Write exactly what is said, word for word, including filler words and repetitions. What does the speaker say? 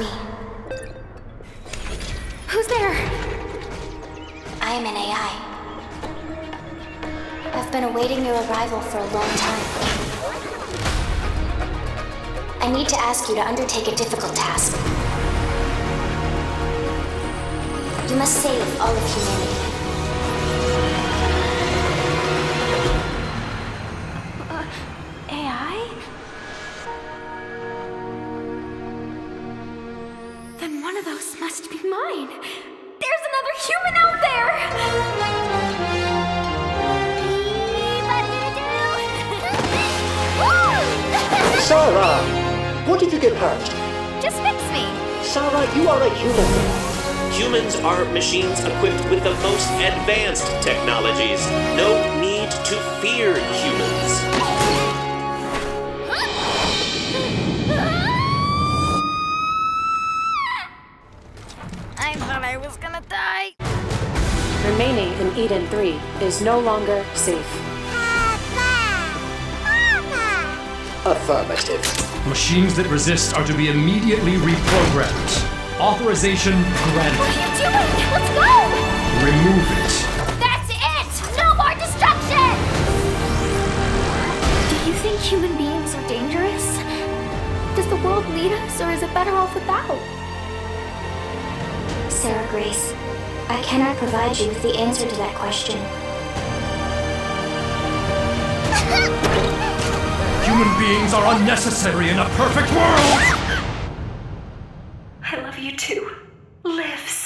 me. Who's there? I'm an A I. I've been awaiting your arrival for a long time. I need to ask you to undertake a difficult task. You must save all of humanity. Sarah! What did you get hurt? Just fix me! Sarah, you are a human. Humans are machines equipped with the most advanced technologies. No need to fear humans. I thought I was gonna die. Remaining in Eden three is no longer safe. Affirmative. Machines that resist are to be immediately reprogrammed. Authorization granted. What are you doing? Let's go! Remove it. That's it! No more destruction! Do you think human beings are dangerous? Does the world need us, or is it better off without? Sarah Grace, I cannot provide you with the answer to that question. Human beings are unnecessary in a perfect world! I love you too. Lives.